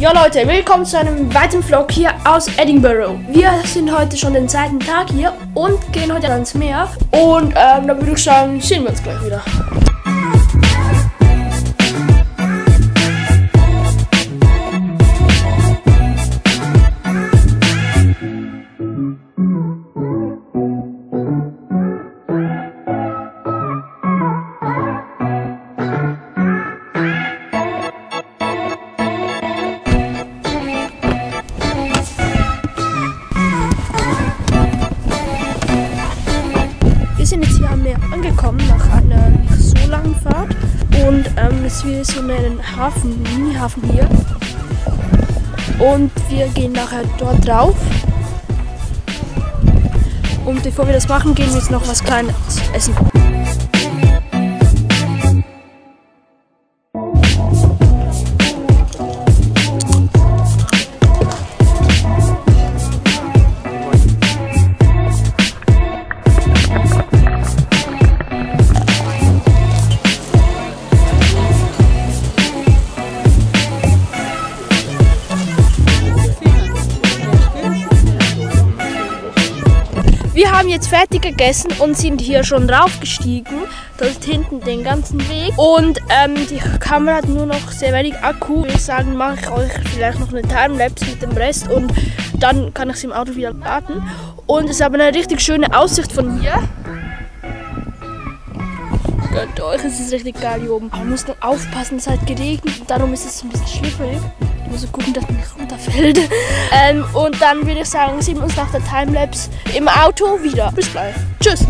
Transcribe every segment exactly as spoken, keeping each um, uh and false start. Jo Leute, willkommen zu einem weiteren Vlog hier aus Edinburgh. Wir sind heute schon den zweiten Tag hier und gehen heute ans Meer. Und ähm, dann würde ich sagen, sehen wir uns gleich wieder. Angekommen nach einer nicht so langen Fahrt und ähm, es wird so einen Hafen, Mini-Hafen hier und wir gehen nachher dort drauf und bevor wir das machen, gehen wir jetzt noch was Kleines essen. Wir haben jetzt fertig gegessen und sind hier schon raufgestiegen, dort hinten den ganzen Weg. Und ähm, die Kamera hat nur noch sehr wenig Akku. Ich würde sagen, mache ich euch vielleicht noch eine Timelapse mit dem Rest und dann kann ich es im Auto wieder laden. Und es ist aber eine richtig schöne Aussicht von hier. Gönnt euch, es ist richtig geil hier oben. Man muss nur aufpassen, es hat geregnet und darum ist es ein bisschen schlüpfrig. Ich muss gucken, dass man nicht runterfällt. ähm, und dann würde ich sagen, sehen wir uns nach der Timelapse im Auto wieder. Bis gleich. Tschüss.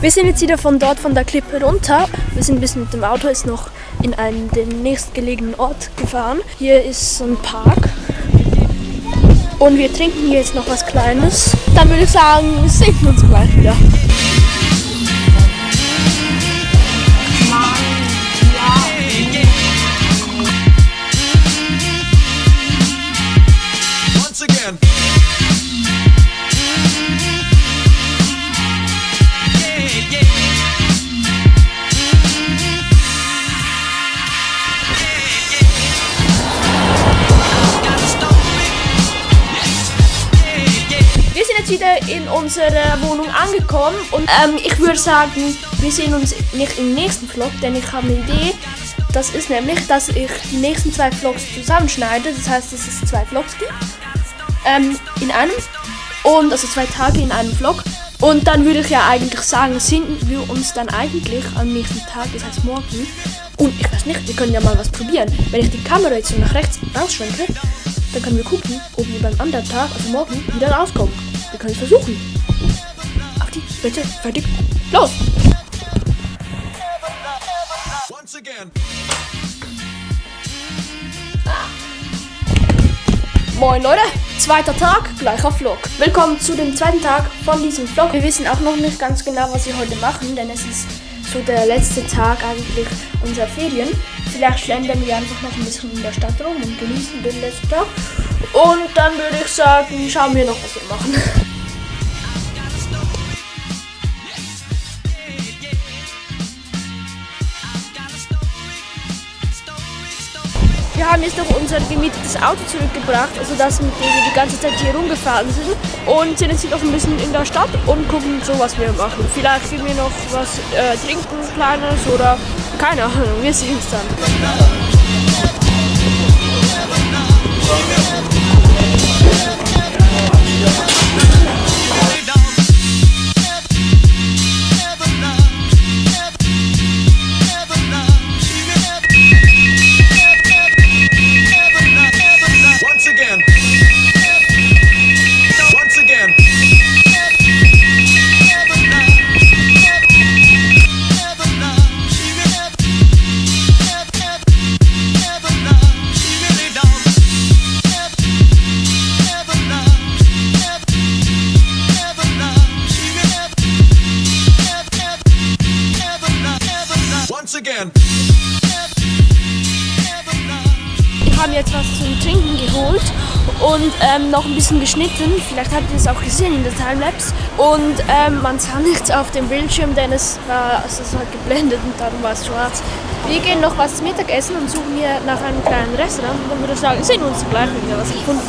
Wir sind jetzt wieder von dort, von der Klippe runter. Wir sind ein bisschen mit dem Auto jetzt noch in einen, den nächstgelegenen Ort gefahren. Hier ist so ein Park. Und wir trinken hier jetzt noch was Kleines. Dann würde ich sagen, sehen wir uns gleich wieder. Wieder in unserer Wohnung angekommen und ähm, ich würde sagen, wir sehen uns nicht im nächsten Vlog, denn ich habe eine Idee, das ist nämlich, dass ich die nächsten zwei Vlogs zusammenschneide, das heißt, dass es zwei Vlogs gibt, ähm, in einem, und also zwei Tage in einem Vlog, und dann würde ich ja eigentlich sagen, sehen wir uns dann eigentlich am nächsten Tag, das heißt morgen, und ich weiß nicht, wir können ja mal was probieren, wenn ich die Kamera jetzt so nach rechts rausschwenke, dann können wir gucken, ob wir beim anderen Tag, also morgen, wieder rauskommen. Wir können es versuchen. Auf die Bitte, fertig, los! Once again. Moin Leute, zweiter Tag, gleicher Vlog. Willkommen zu dem zweiten Tag von diesem Vlog. Wir wissen auch noch nicht ganz genau, was wir heute machen, denn es ist so der letzte Tag eigentlich unserer Ferien. Vielleicht schlendern wir einfach noch ein bisschen in der Stadt rum und genießen den letzten Tag. Und dann würde ich sagen, schauen wir noch, was wir machen. Wir haben jetzt noch unser gemietetes Auto zurückgebracht, also das, mit dem wir die ganze Zeit hier rumgefahren sind. Und sind jetzt noch ein bisschen in der Stadt und gucken so, was wir machen. Vielleicht gehen wir noch was äh, trinken, Kleines oder keine Ahnung, wir sehen es dann. haben jetzt was zum Trinken geholt und ähm, noch ein bisschen geschnitten. Vielleicht habt ihr es auch gesehen in der Timelapse. Und ähm, man sah nichts auf dem Bildschirm, denn es war, also es war geblendet und dann war es schwarz. Wir gehen noch was zum Mittagessen und suchen hier nach einem kleinen Restaurant. Und dann würde ich sagen, sehen wir uns gleich wieder was gefunden.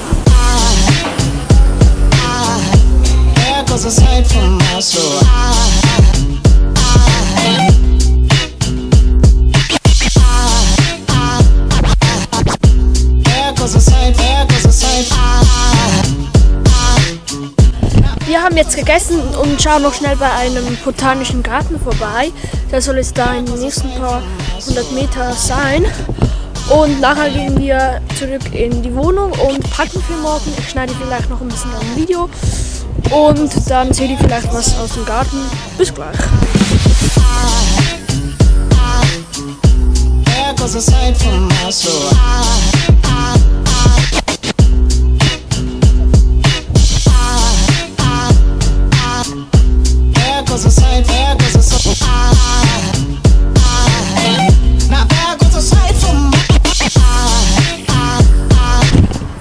Wir haben jetzt gegessen und schauen noch schnell bei einem botanischen Garten vorbei. Der soll es da in den nächsten paar hundert Meter sein. Und nachher gehen wir zurück in die Wohnung und packen für morgen. Ich schneide vielleicht noch ein bisschen ein Video und dann seht ihr vielleicht was aus dem Garten. Bis gleich.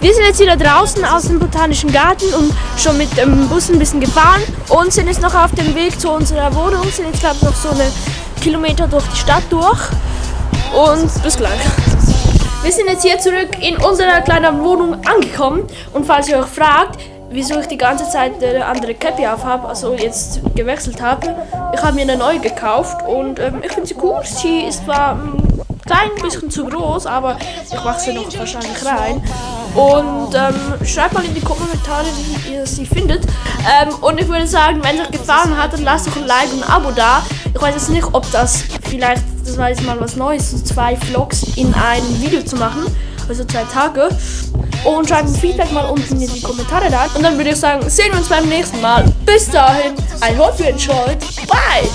Wir sind jetzt wieder draußen aus dem Botanischen Garten und schon mit dem Bus ein bisschen gefahren und sind jetzt noch auf dem Weg zu unserer Wohnung. Sind jetzt, glaube ich, noch so einen Kilometer durch die Stadt durch und bis gleich. Wir sind jetzt hier zurück in unserer kleinen Wohnung angekommen und falls ihr euch fragt, wieso ich die ganze Zeit eine andere Cappy auf habe, also jetzt gewechselt habe, ich habe mir eine neue gekauft und ähm, ich finde sie cool. Sie ist zwar klein, ein bisschen zu groß, aber ich mache sie noch wahrscheinlich rein. Und ähm, schreibt mal in die Kommentare, wie ihr sie findet. Ähm, und ich würde sagen, wenn es euch gefallen hat, dann lasst doch ein Like und ein Abo da. Ich weiß jetzt nicht, ob das vielleicht, das war jetzt mal was Neues, so zwei Vlogs in einem Video zu machen, also zwei Tage. Und schreibt ein Feedback mal unten in die Kommentare da. Und dann würde ich sagen, sehen wir uns beim nächsten Mal. Bis dahin, I hope you enjoyed. Bye!